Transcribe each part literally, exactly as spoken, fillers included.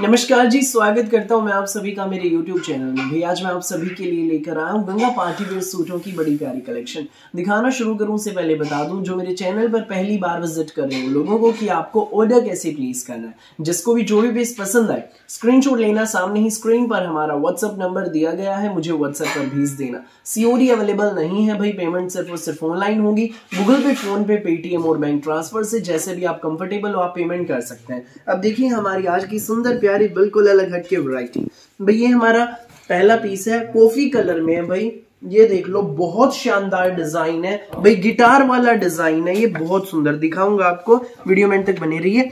नमस्कार जी, स्वागत करता हूँ मैं आप सभी का मेरे YouTube चैनल में। भैया आज मैं आप सभी के लिए लेकर आया हूँ गंगा पार्टी वेयर सूटों की बड़ी प्यारी कलेक्शन। दिखाना शुरू करूँ से पहले बता दूँ जो मेरे चैनल पर पहली बार विजिट कर रहे हो लोगों को कि आपको ऑर्डर कैसे प्लेस करना है। जिसको भी जो भी पीस पसंद आए स्क्रीनशॉट लेना, सामने ही स्क्रीन पर हमारा व्हाट्सअप नंबर दिया गया है, मुझे व्हाट्सएप पर भेज देना। सीओडी अवेलेबल नहीं है भाई, पेमेंट सिर्फ और सिर्फ ऑनलाइन होगी, गूगल पे, फोन पे, पेटीएम और बैंक ट्रांसफर से, जैसे भी आप कंफर्टेबल हो आप पेमेंट कर सकते हैं। अब देखिए हमारी आज की सुंदर प्यारी बिल्कुल अलग हटके वैरायटी। भाई ये हमारा पहला पीस है, कॉफी कलर में है भाई, ये देख लो, बहुत शानदार डिजाइन है भाई, गिटार वाला डिजाइन है, ये बहुत सुंदर, दिखाऊंगा आपको, वीडियो में अंत तक बने रहिए।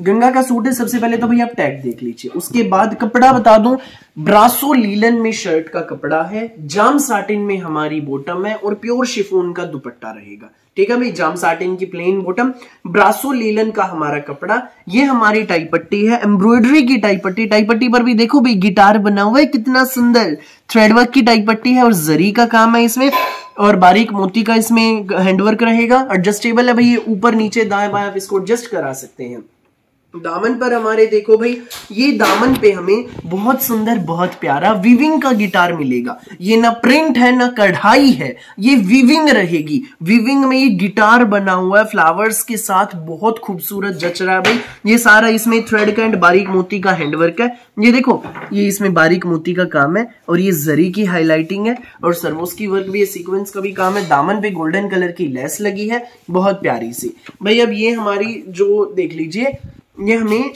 गंगा का सूट है। सबसे पहले तो भाई आप टैग देख लीजिए, उसके बाद कपड़ा बता दूं, ब्रासो लीलन में शर्ट का कपड़ा है, जाम साटिन में हमारी बॉटम है और प्योर शिफोन का दुपट्टा रहेगा। ठीक है भाई, जाम साटिन की प्लेन बॉटम, ब्रासो लीलन का हमारा कपड़ा। ये हमारी टाई पट्टी है, एम्ब्रॉयडरी की टाई पट्टी, टाई पट्टी पर भी देखो भाई गिटार बना हुआ है, कितना सुंदर थ्रेडवर्क की टाई पट्टी है और जरी का काम है इसमें और बारीक मोती का इसमें हैंडवर्क रहेगा। एडजस्टेबल है भाई, ये ऊपर नीचे दाएं बाएं आप इसको एडजस्ट करा सकते हैं। दामन पर हमारे देखो भाई, ये दामन पे हमें बहुत सुंदर बहुत प्यारा वीविंग का गिटार मिलेगा। ये ना प्रिंट है ना कढ़ाई है, ये वीविंग रहेगी, वीविंग में ये गिटार बना हुआ है फ्लावर्स के साथ, बहुत खूबसूरत जच रहा है भाई। ये सारा इसमें थ्रेड का एंड बारीक मोती का हैंडवर्क है, ये देखो ये इसमें बारीक मोती का काम है और ये जरी की हाईलाइटिंग है और सर्वोस की वर्क भी है, सीक्वेंस का भी काम है। दामन पे गोल्डन कलर की लेस लगी है, बहुत प्यारी सी भाई। अब ये हमारी जो देख लीजिए, ये हमें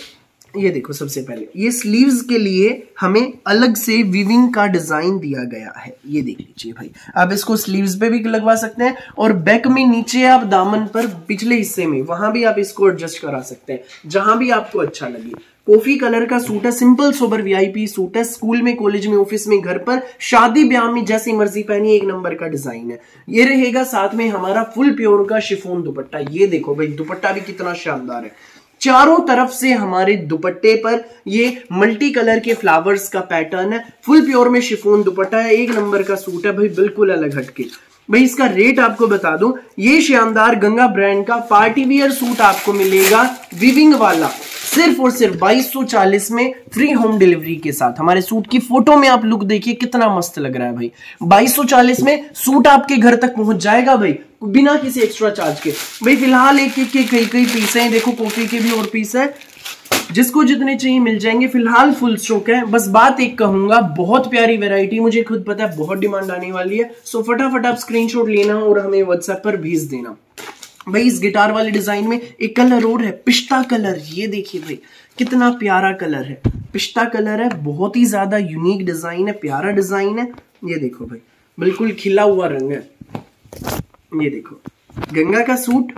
ये देखो, सबसे पहले ये स्लीव्स के लिए हमें अलग से वीविंग का डिजाइन दिया गया है, ये देख लीजिए भाई, आप इसको स्लीव्स पे भी लगवा सकते हैं और बैक में नीचे आप दामन पर पिछले हिस्से में वहां भी आप इसको एडजस्ट करा सकते हैं, जहां भी आपको अच्छा लगे। कॉफी कलर का सूट है, सिंपल सोबर वीआईपी सूट है, स्कूल में, कॉलेज में, ऑफिस में, घर पर, शादी ब्याह में, जैसी मर्जी पहनी, एक नंबर का डिजाइन है। ये रहेगा साथ में हमारा फुल प्योर का शिफॉन दुपट्टा, ये देखो भाई दुपट्टा भी कितना शानदार है, चारों तरफ से हमारे दुपट्टे पर ये मल्टी कलर के फ्लावर्स का पैटर्न है, फुल प्योर में शिफॉन दुपट्टा है, एक नंबर का सूट है भाई, बिल्कुल अलग हटके। भाई इसका रेट आपको बता दूं, ये शानदार गंगा ब्रांड का पार्टी वियर सूट आपको मिलेगा विविंग वाला सिर्फ और सिर्फ बाईस सौ चालीस में, फ्री होम डिलीवरी के साथ। हमारे सूट की फोटो में आप लुक देखिए कितना मस्त लग रहा है भाई, बाईस सौ चालीस में सूट आपके घर तक पहुंच जाएगा भाई बिना किसी एक्स्ट्रा चार्ज के। भाई फिलहाल एक एक कई कई पीस है, देखो कॉफी के भी और पीस है, जिसको जितने चाहिए मिल जाएंगे, फिलहाल फुल स्टॉक है। बस बात एक कहूंगा, बहुत प्यारी वैरायटी, मुझे खुद पता है बहुत डिमांड आने वाली है, सो फटाफट आप स्क्रीनशॉट लेना और हमें व्हाट्सएप पर भेज देना। भाई इस गिटार वाले डिजाइन में एक कलर और है, पिस्ता कलर, ये देखिए भाई कितना प्यारा कलर है, पिस्ता कलर है, बहुत ही ज्यादा यूनिक डिजाइन है, प्यारा डिजाइन है, ये देखो भाई बिल्कुल खिला हुआ रंग है। ये देखो गंगा का सूट,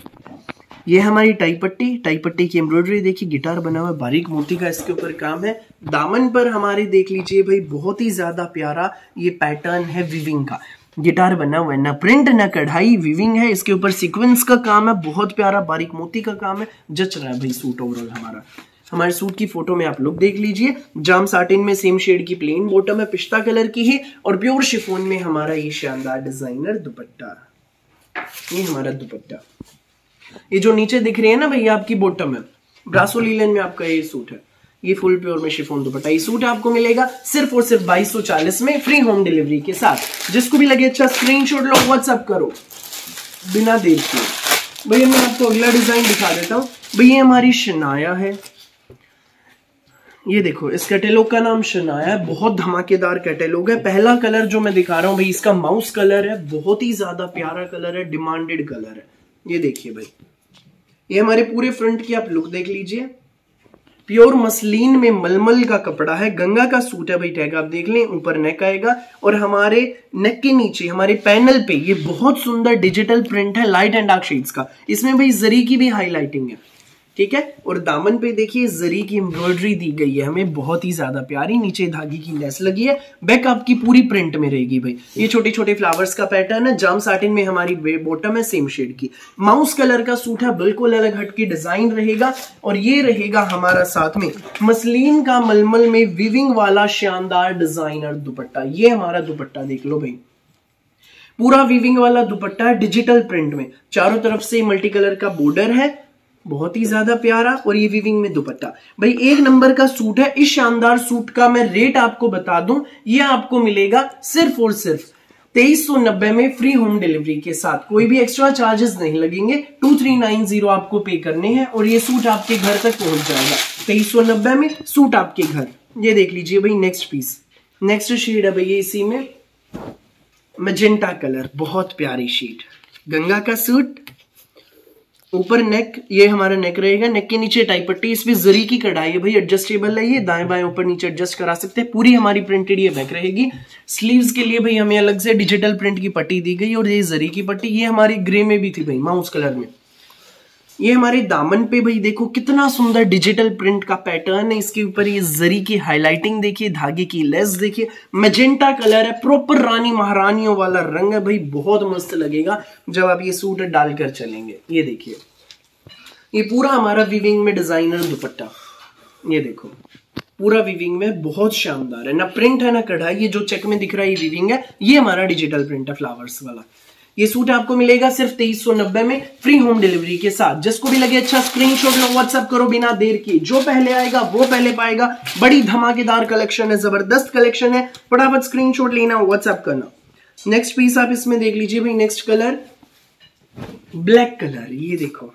ये हमारी टाई पट्टी, टाई पट्टी की एम्ब्रॉयडरी देखिए, गिटार बना हुआ, बारीक मोती का इसके ऊपर काम है। दामन पर हमारे देख लीजिए भाई, बहुत ही ज्यादा प्यारा ये पैटर्न है विविंग का, गिटार बना हुआ है, ना प्रिंट ना कढ़ाई, वीविंग है, इसके ऊपर सीक्वेंस का काम है, बहुत प्यारा बारीक मोती का काम है, जच रहा है भाई सूट ओवरऑल हमारा। हमारे सूट की फोटो में आप लोग देख लीजिए, जाम साटिन में सेम शेड की प्लेन बॉटम है, पिस्ता कलर की है और प्योर शिफॉन में हमारा ये शानदार डिजाइनर दुपट्टा, ये हमारा दुपट्टा, ये जो नीचे दिख रही है ना भाई आपकी बॉटम है, ब्रासो लीलन में आपका ये सूट है, ये फुल प्योर में शिफॉन दुपट्टा, ये सूट आपको मिलेगा सिर्फ और सिर्फ बाईस सौ चालीस में, फ्री होम डिलीवरी के साथ। जिसको भी लगे अच्छा स्क्रीनशॉट लो, व्हाट्सएप करो बिना देर के। भैया मैं आपको अगला डिजाइन दिखा देता हूँ। भैया हमारी शनाया है, ये देखो इस कैटेलॉग का नाम शिनाया है, बहुत धमाकेदार कैटेलॉग है। पहला कलर जो मैं दिखा रहा हूँ भाई इसका माउस कलर है, बहुत ही ज्यादा प्यारा कलर है, डिमांडेड कलर है, ये देखिए भाई। ये हमारे पूरे फ्रंट की आप लुक देख लीजिए, प्योर मसलिन में मलमल का कपड़ा है, गंगा का सूट है भाई, टैग आप देख लें, ऊपर नेक आएगा और हमारे नेक के नीचे हमारे पैनल पे ये बहुत सुंदर डिजिटल प्रिंट है, लाइट एंड डार्क शेड्स का, इसमें भाई जरी की भी हाईलाइटिंग है, ठीक है। और दामन पे देखिए जरी की एम्ब्रॉयडरी दी गई है हमें, बहुत ही ज्यादा प्यारी, नीचे धागे की लेस लगी है, बैक आपकी पूरी प्रिंट में रहेगी भाई, ये छोटे छोटे फ्लावर्स का पैटर्न है, जाम साटिन में हमारी बॉटम है सेम शेड की, माउस कलर का सूट है, बिल्कुल अलग हटके डिजाइन रहेगा। और ये रहेगा हमारा साथ में मसलिन का मलमल में वीविंग वाला शानदार डिजाइनर दुपट्टा, ये हमारा दुपट्टा देख लो भाई, पूरा वीविंग वाला दुपट्टा है, डिजिटल प्रिंट में, चारों तरफ से मल्टी कलर का बॉर्डर है, बहुत ही ज्यादा प्यारा। और ये वीविंग में दुपट्टा, भाई एक नंबर का सूट है। इस शानदार सूट का मैं रेट आपको बता दूं, ये आपको मिलेगा सिर्फ और सिर्फ तेईस सौ नब्बे में फ्री होम डिलीवरी के साथ। कोई भी एक्स्ट्रा चार्जेस नहीं लगेंगे, टू थ्री नाइन जीरो आपको पे करने हैं और ये सूट आपके घर तक पहुंच जाएगा। तेईस सौ नब्बे में सूट आपके घर। ये देख लीजिए भाई, नेक्स्ट पीस, नेक्स्ट शेड है भैया इसी में, मजेंटा कलर, बहुत प्यारी शेड। गंगा का सूट, ऊपर नेक, ये हमारा नेक रहेगा, नेक के नीचे टाई पट्टी, इसमें जरी की कढ़ाई है भाई, एडजस्टेबल है ये, दाएं बाएं ऊपर नीचे एडजस्ट करा सकते हैं। पूरी हमारी प्रिंटेड ये बैक रहेगी। स्लीव्स के लिए भाई हमें अलग से डिजिटल प्रिंट की पट्टी दी गई और ये जरी की पट्टी, ये हमारी ग्रे में भी थी भाई, माउस कलर में। ये हमारे दामन पे भाई देखो कितना सुंदर डिजिटल प्रिंट का पैटर्न है, इसके ऊपर ये जरी की हाईलाइटिंग देखिए, धागे की लेस देखिए, मैजेंटा कलर है, प्रॉपर रानी महारानियों वाला रंग है भाई, बहुत मस्त लगेगा जब आप ये सूट डालकर चलेंगे। ये देखिए, ये पूरा हमारा वीविंग में डिजाइनर दुपट्टा, ये देखो पूरा वीविंग में बहुत शानदार है, ना प्रिंट है ना कढ़ाई, ये जो चेक में दिख रहा है ये वीविंग है, ये हमारा डिजिटल प्रिंट है फ्लावर्स वाला। ये सूट आपको मिलेगा सिर्फ तेईस सौ नब्बे में फ्री होम डिलीवरी के साथ। जिसको भी लगे अच्छा स्क्रीनशॉट लो, व्हाट्सएप करो बिना देर किए, जो पहले आएगा वो पहले पाएगा। बड़ी धमाकेदार कलेक्शन है, जबरदस्त कलेक्शन है, फटाफट स्क्रीनशॉट लेना, व्हाट्सएप करना। नेक्स्ट पीस आप इसमें देख लीजिए भाई, नेक्स्ट कलर ब्लैक कलर, ये देखो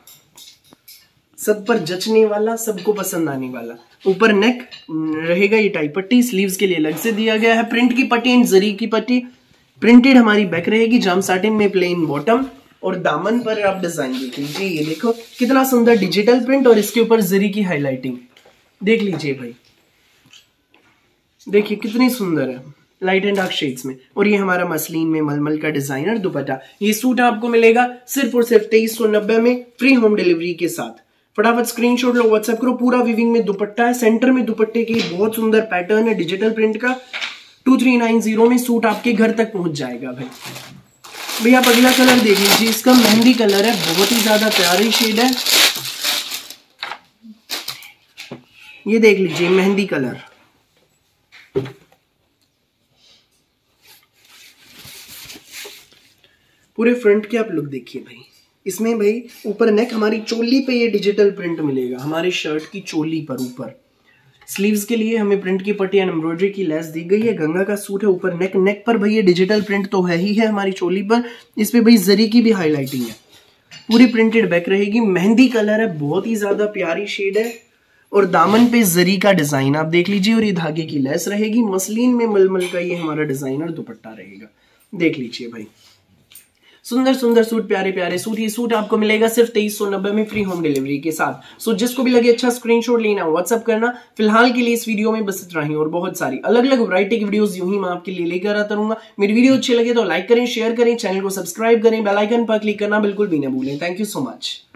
सब पर जचने वाला, सबको पसंद आने वाला। ऊपर नेक रहेगा, ये टाई पट्टी, स्लीव्स के लिए अलग से दिया गया है, प्रिंट की पट्टी एंड जरी की पट्टी, प्रिंटेड हमारी बैक रहेगी, जाम साटिन में प्लेन बॉटम और दामन पर आप डिजाइन देख लीजिए। ये देखो कितना सुंदर डिजिटल प्रिंट और इसके ऊपर जरी की हाईलाइटिंग देख लीजिए भाई, देखिए कितनी सुंदर है, लाइट एंड डार्क शेड्स में। और ये हमारा मसलिन में मलमल का डिजाइनर दुपट्टा। ये सूट आपको मिलेगा सिर्फ और सिर्फ तेईस सौ नब्बे में फ्री होम डिलीवरी के साथ। फटाफट स्क्रीनशॉट लो, व्हाट्सएप करो। पूरा वीविंग में दुपट्टा है, सेंटर में दुपट्टे की बहुत सुंदर पैटर्न है डिजिटल प्रिंट का। टू थ्री नाइन जीरो में सूट आपके घर तक पहुंच जाएगा भाई। भैया आप अगला कलर देख लीजिए, इसका मेहंदी कलर है, बहुत ही ज्यादा प्यारी शेड है। ये देख लीजिए मेहंदी कलर, पूरे फ्रंट के आप लुक देखिए भाई। इसमें भाई ऊपर नेक हमारी चोली पे ये डिजिटल प्रिंट मिलेगा, हमारे शर्ट की चोली पर ऊपर। स्लीव्स के लिए हमें प्रिंट की पट्टी एंड एम्ब्रॉयडरी की लेस दी गई है। गंगा का सूट है, ऊपर नेक, नेक पर भैया डिजिटल प्रिंट तो है ही है हमारी चोली पर, इस पे भाई जरी की भी हाईलाइटिंग है, पूरी प्रिंटेड बैक रहेगी। मेहंदी कलर है, बहुत ही ज्यादा प्यारी शेड है और दामन पे जरी का डिजाइन आप देख लीजिए और ये धागे की लेस रहेगी। मसलिन में मलमल का ये हमारा डिजाइनर दुपट्टा रहेगा, देख लीजिए भाई। सुंदर सुंदर सूट, प्यारे प्यारे सूट। ये सूट आपको मिलेगा सिर्फ तेईस सौ नब्बे में फ्री होम डिलीवरी के साथ। सो so, जिसको भी लगे अच्छा स्क्रीनशॉट लेना, व्हाट्सअप करना। फिलहाल के लिए इस वीडियो में बस इतना ही, और बहुत सारी अलग अलग वैरायटी की वीडियोस यूं ही मैं आपके लिए लेकर आता रहूंगा। मेरी वीडियो अच्छी लगे तो लाइक करें, शेयर करें, चैनल को सब्सक्राइब करें, बेल आइकन पर क्लिक करना बिल्कुल भी ना भूलें। Thank you so much.